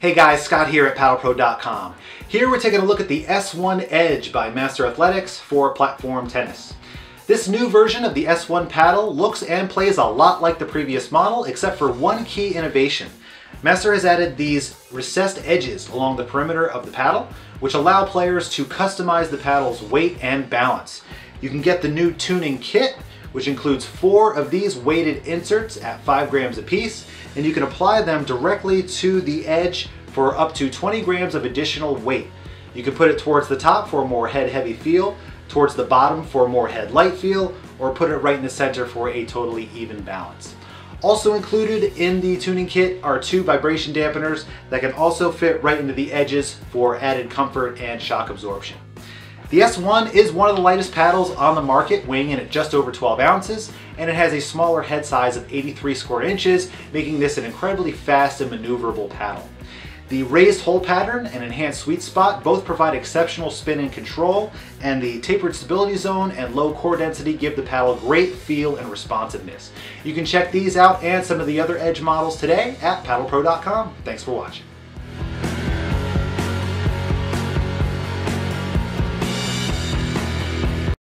Hey guys, Scott here at PaddlePro.com. Here we're taking a look at the S1 Edge by Master Athletics for Platform Tennis. This new version of the S1 paddle looks and plays a lot like the previous model, except for one key innovation. Master has added these recessed edges along the perimeter of the paddle, which allow players to customize the paddle's weight and balance. You can get the new tuning kit, which includes 4 of these weighted inserts at 5 grams apiece, and you can apply them directly to the edge for up to 20 grams of additional weight. You can put it towards the top for a more head-heavy feel, towards the bottom for a more head-light feel, or put it right in the center for a totally even balance. Also included in the tuning kit are 2 vibration dampeners that can also fit right into the edges for added comfort and shock absorption. The S1 is one of the lightest paddles on the market, weighing in at just over 12 ounces, and it has a smaller head size of 83 square inches, making this an incredibly fast and maneuverable paddle. The raised hole pattern and enhanced sweet spot both provide exceptional spin and control, and the tapered stability zone and low core density give the paddle great feel and responsiveness. You can check these out and some of the other Edge models today at PaddlePro.com. Thanks for watching.